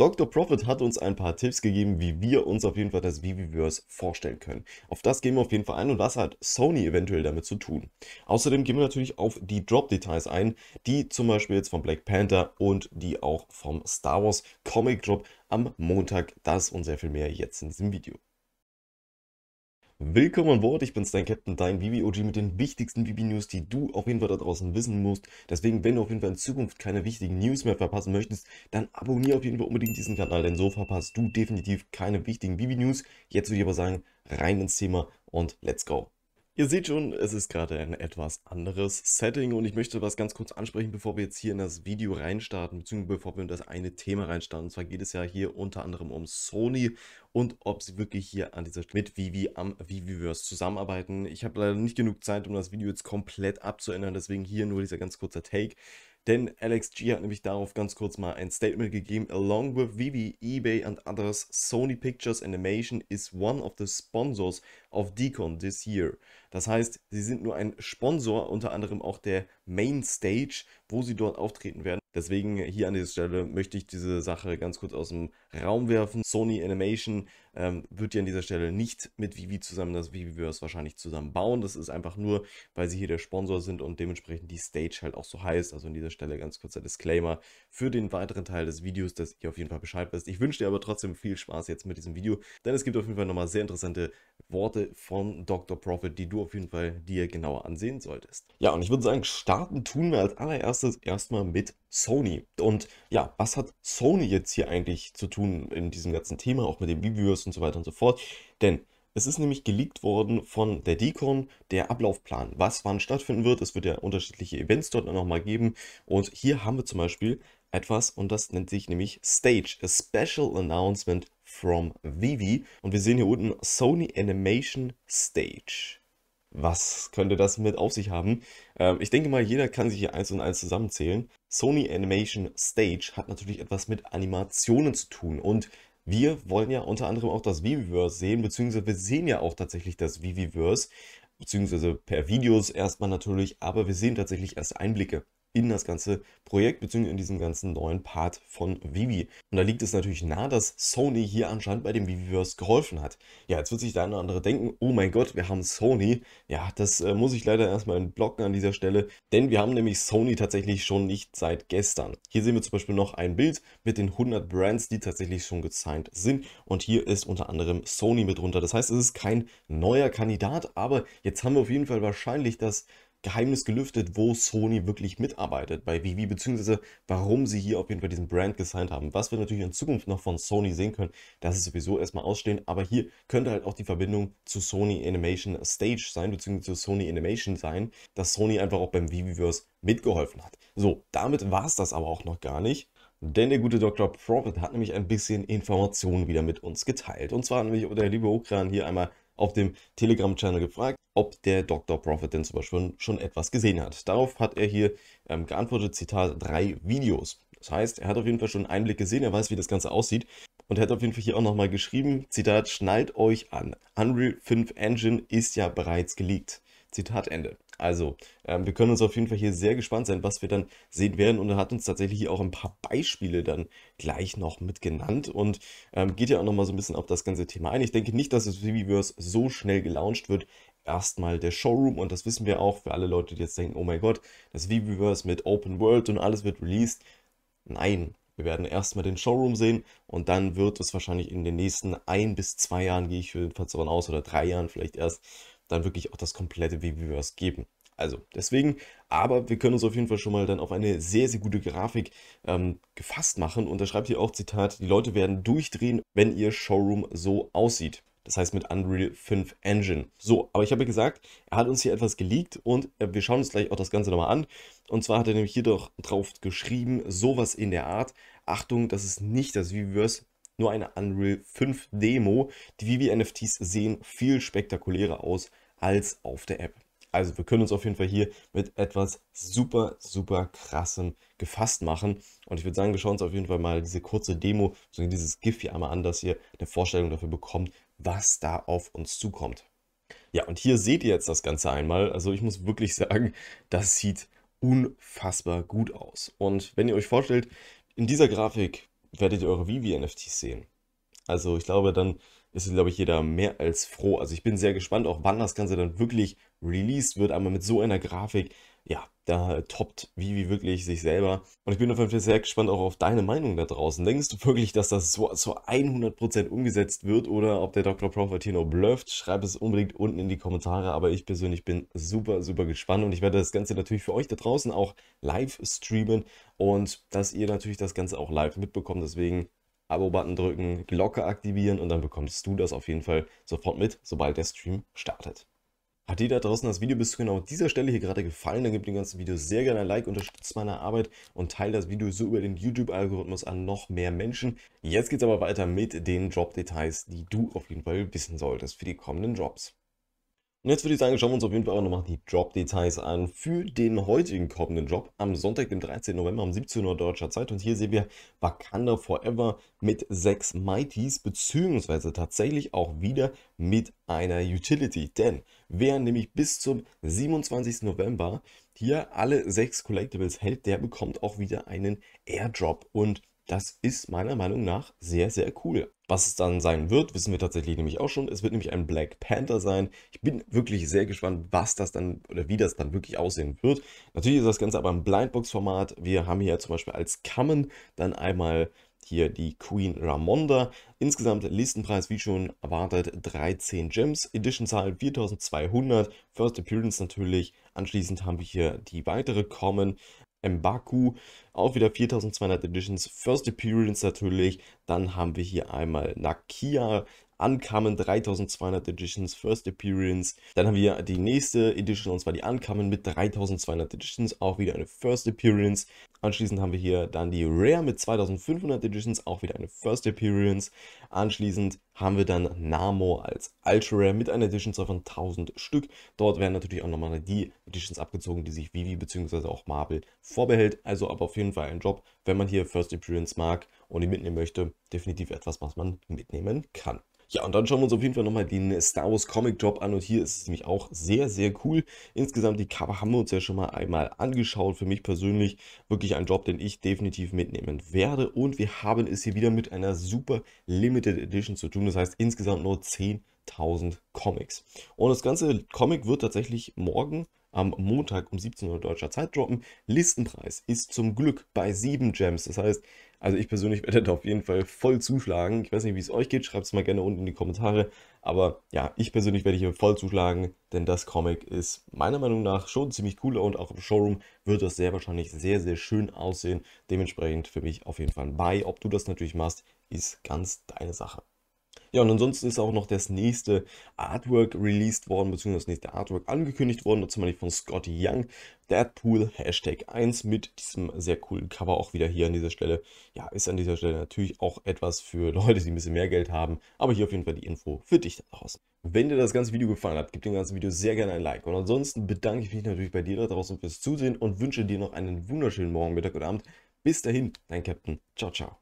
Dr. Profit hat uns ein paar Tipps gegeben, wie wir uns auf jeden Fall das VeVeVerse vorstellen können. Auf das gehen wir auf jeden Fall ein und was hat Sony eventuell damit zu tun. Außerdem gehen wir natürlich auf die Drop-Details ein, die zum Beispiel jetzt von Black Panther und die auch vom Star Wars Comic Drop am Montag. Das und sehr viel mehr jetzt in diesem Video. Willkommen an Bord, ich bin's, dein Captain, dein VeVeOG mit den wichtigsten VeVe-News, die du auf jeden Fall da draußen wissen musst. Deswegen, wenn du auf jeden Fall in Zukunft keine wichtigen News mehr verpassen möchtest, dann abonniere auf jeden Fall unbedingt diesen Kanal, denn so verpasst du definitiv keine wichtigen VeVe-News. Jetzt würde ich aber sagen, rein ins Thema und let's go! Ihr seht schon, es ist gerade ein etwas anderes Setting und ich möchte was ganz kurz ansprechen, bevor wir jetzt hier in das Video reinstarten, beziehungsweise bevor wir in das eine Thema reinstarten. Und zwar geht es ja hier unter anderem um Sony und ob sie wirklich hier an dieser Stelle mit VeVe am VeVeVerse zusammenarbeiten. Ich habe leider nicht genug Zeit, um das Video jetzt komplett abzuändern, deswegen hier nur dieser ganz kurze Take. Denn Alex G hat nämlich darauf ganz kurz mal ein Statement gegeben. Along with VeVe, eBay and others, Sony Pictures Animation is one of the sponsors of DCon this year. Das heißt, sie sind nur ein Sponsor, unter anderem auch der Main Stage, wo sie dort auftreten werden. Deswegen hier an dieser Stelle möchte ich diese Sache ganz kurz aus dem Raum werfen. Sony Animation wird ja an dieser Stelle nicht mit VeVe zusammen das VeVeVerse wahrscheinlich zusammen bauen. Das ist einfach nur, weil sie hier der Sponsor sind und dementsprechend die Stage halt auch so heißt. Also an dieser Stelle ganz kurzer Disclaimer für den weiteren Teil des Videos, dass ihr auf jeden Fall Bescheid wisst. Ich wünsche dir aber trotzdem viel Spaß jetzt mit diesem Video, denn es gibt auf jeden Fall nochmal sehr interessante Worte von Dr. Profit, die du auf jeden Fall dir genauer ansehen solltest. Ja, und ich würde sagen, starten tun wir als allererstes erstmal mit Sony. Und ja, was hat Sony jetzt hier eigentlich zu tun in diesem ganzen Thema, auch mit den VeVeVerse und so weiter und so fort? Denn es ist nämlich geleakt worden von der DCon, der Ablaufplan, was wann stattfinden wird. Es wird ja unterschiedliche Events dort nochmal geben. Und hier haben wir zum Beispiel etwas und das nennt sich nämlich Stage, a special announcement from VeVe. Und wir sehen hier unten Sony Animation Stage. Was könnte das mit auf sich haben? Ich denke mal, jeder kann sich hier eins und eins zusammenzählen. Sony Animation Stage hat natürlich etwas mit Animationen zu tun und wir wollen ja unter anderem auch das VeVeVerse sehen, beziehungsweise wir sehen ja auch tatsächlich das VeVeVerse, beziehungsweise per Videos erstmal natürlich, aber wir sehen tatsächlich erst Einblicke in das ganze Projekt, beziehungsweise in diesem ganzen neuen Part von VeVe. Und da liegt es natürlich nahe, dass Sony hier anscheinend bei dem VeVeVerse geholfen hat. Ja, jetzt wird sich der eine oder andere denken, oh mein Gott, wir haben Sony. Ja, das muss ich leider erstmal entblocken an dieser Stelle, denn wir haben nämlich Sony tatsächlich schon nicht seit gestern. Hier sehen wir zum Beispiel noch ein Bild mit den 100 Brands, die tatsächlich schon gesigned sind. Und hier ist unter anderem Sony mit drunter. Das heißt, es ist kein neuer Kandidat, aber jetzt haben wir auf jeden Fall wahrscheinlich das Geheimnis gelüftet, wo Sony wirklich mitarbeitet bei VeVe, beziehungsweise warum sie hier auf jeden Fall diesen Brand gesigned haben. Was wir natürlich in Zukunft noch von Sony sehen können, das ist sowieso erstmal ausstehend, aber hier könnte halt auch die Verbindung zu Sony Animation Stage sein, beziehungsweise zu Sony Animation sein, dass Sony einfach auch beim VeVeVerse mitgeholfen hat. So, damit war es das aber auch noch gar nicht. Denn der gute Dr. Profit hat nämlich ein bisschen Informationen wieder mit uns geteilt. Und zwar hat nämlich der liebe Okran hier einmal auf dem Telegram-Channel gefragt, ob der Dr. Profit denn zum Beispiel schon etwas gesehen hat. Darauf hat er hier geantwortet, Zitat, 3 Videos. Das heißt, er hat auf jeden Fall schon einen Einblick gesehen, er weiß, wie das Ganze aussieht. Und er hat auf jeden Fall hier auch nochmal geschrieben, Zitat, schnallt euch an. Unreal 5 Engine ist ja bereits geleakt. Zitat Ende. Also, wir können uns auf jeden Fall hier sehr gespannt sein, was wir dann sehen werden. Und er hat uns tatsächlich hier auch ein paar Beispiele dann gleich noch mit genannt und geht ja auch nochmal so ein bisschen auf das ganze Thema ein. Ich denke nicht, dass das VeVeVerse so schnell gelauncht wird. Erstmal der Showroom und das wissen wir auch für alle Leute, die jetzt denken, oh mein Gott, das VeVeVerse mit Open World und alles wird released. Nein. Wir werden erstmal den Showroom sehen und dann wird es wahrscheinlich in den nächsten 1 bis 2 Jahren, gehe ich jedenfalls davon aus, oder 3 Jahren vielleicht erst, dann wirklich auch das komplette VeVeVerse geben. Also deswegen, aber wir können uns auf jeden Fall schon mal dann auf eine sehr, sehr gute Grafik gefasst machen. Und da schreibt hier auch, Zitat, die Leute werden durchdrehen, wenn ihr Showroom so aussieht. Das heißt mit Unreal 5 Engine. So, aber ich habe gesagt, er hat uns hier etwas geleakt und wir schauen uns gleich auch das Ganze nochmal an. Und zwar hat er nämlich hier doch drauf geschrieben, sowas in der Art. Achtung, das ist nicht das VeVeVerse, nur eine Unreal 5 Demo. Die VeVe-NFTs sehen viel spektakulärer aus als auf der App. Also wir können uns auf jeden Fall hier mit etwas super, super krassem gefasst machen. Und ich würde sagen, wir schauen uns auf jeden Fall mal diese kurze Demo, so dieses GIF hier einmal an, dass ihr eine Vorstellung dafür bekommt, was da auf uns zukommt. Ja, und hier seht ihr jetzt das Ganze einmal. Also ich muss wirklich sagen, das sieht unfassbar gut aus. Und wenn ihr euch vorstellt, in dieser Grafik werdet ihr eure Vivi-NFTs sehen. Also ich glaube, dann ist, glaube ich, jeder mehr als froh. Also ich bin sehr gespannt, auch wann das Ganze dann wirklich released wird, aber mit so einer Grafik, ja, da toppt Vivi wirklich sich selber. Und ich bin auf jeden Fall sehr gespannt auch auf deine Meinung da draußen. Denkst du wirklich, dass das so zu 100% umgesetzt wird oder ob der Dr. Profit hier nur blufft? Schreib es unbedingt unten in die Kommentare, aber ich persönlich bin super, super gespannt und ich werde das Ganze natürlich für euch da draußen auch live streamen und dass ihr natürlich das Ganze auch live mitbekommt, deswegen Abo-Button drücken, Glocke aktivieren und dann bekommst du das auf jeden Fall sofort mit, sobald der Stream startet. Hat dir da draußen das Video bis zu genau dieser Stelle hier gerade gefallen, dann gib dem ganzen Video sehr gerne ein Like, unterstützt meine Arbeit und teile das Video so über den YouTube-Algorithmus an noch mehr Menschen. Jetzt geht's aber weiter mit den Drop-Details, die du auf jeden Fall wissen solltest für die kommenden Drops. Und jetzt würde ich sagen, schauen wir uns auf jeden Fall auch nochmal die Drop-Details an für den heutigen kommenden Drop am Sonntag, dem 13. November um 17 Uhr deutscher Zeit. Und hier sehen wir Wakanda Forever mit 6 Mighties, beziehungsweise tatsächlich auch wieder mit einer Utility. Denn wer nämlich bis zum 27. November hier alle 6 Collectibles hält, der bekommt auch wieder einen Airdrop. Und das ist meiner Meinung nach sehr, sehr cool. Was es dann sein wird, wissen wir tatsächlich nämlich auch schon. Es wird nämlich ein Black Panther sein. Ich bin wirklich sehr gespannt, was das dann oder wie das dann wirklich aussehen wird. Natürlich ist das Ganze aber im Blindbox-Format. Wir haben hier zum Beispiel als Common dann einmal hier die Queen Ramonda. Insgesamt Listenpreis wie schon erwartet 13 Gems. Edition-Zahl 4200. First Appearance natürlich. Anschließend haben wir hier die weitere Common. Mbaku, auch wieder 4200 Editions, First Appearance natürlich, dann haben wir hier einmal Nakia, Uncommon 3200 Editions, First Appearance, dann haben wir die nächste Edition und zwar die Uncommon mit 3200 Editions, auch wieder eine First Appearance, anschließend haben wir hier dann die Rare mit 2500 Editions, auch wieder eine First Appearance, anschließend haben wir dann Namo als Ultra Rare mit einer Editionzahl von 1000 Stück. Dort werden natürlich auch nochmal die Editions abgezogen, die sich Vivi bzw. auch Marvel vorbehält. Also aber auf jeden Fall ein Job, wenn man hier First Appearance mag und die mitnehmen möchte, definitiv etwas, was man mitnehmen kann. Ja, und dann schauen wir uns auf jeden Fall nochmal den Star Wars Comic Drop an und hier ist es nämlich auch sehr, sehr cool. Insgesamt die Cover haben wir uns ja schon mal einmal angeschaut. Für mich persönlich wirklich ein Drop, den ich definitiv mitnehmen werde. Und wir haben es hier wieder mit einer super Limited Edition zu tun. Das heißt insgesamt nur 10.000 Comics. Und das ganze Comic wird tatsächlich morgen am Montag um 17 Uhr deutscher Zeit droppen. Listenpreis ist zum Glück bei 7 Gems. Das heißt, also ich persönlich werde da auf jeden Fall voll zuschlagen. Ich weiß nicht, wie es euch geht. Schreibt es mal gerne unten in die Kommentare. Aber ja, ich persönlich werde hier voll zuschlagen, denn das Comic ist meiner Meinung nach schon ziemlich cool und auch im Showroom wird das sehr wahrscheinlich sehr, sehr schön aussehen. Dementsprechend für mich auf jeden Fall ein Buy. Ob du das natürlich machst, ist ganz deine Sache. Ja, und ansonsten ist auch noch das nächste Artwork released worden, beziehungsweise das nächste Artwork angekündigt worden, zum Beispiel von Scotty Young, Deadpool, Hashtag 1, mit diesem sehr coolen Cover auch wieder hier an dieser Stelle. Ja, ist an dieser Stelle natürlich auch etwas für Leute, die ein bisschen mehr Geld haben, aber hier auf jeden Fall die Info für dich da draußen. Wenn dir das ganze Video gefallen hat, gib dem ganzen Video sehr gerne ein Like und ansonsten bedanke ich mich natürlich bei dir da draußen fürs Zusehen und wünsche dir noch einen wunderschönen Morgen, Mittag oder Abend. Bis dahin, dein Captain. Ciao, ciao.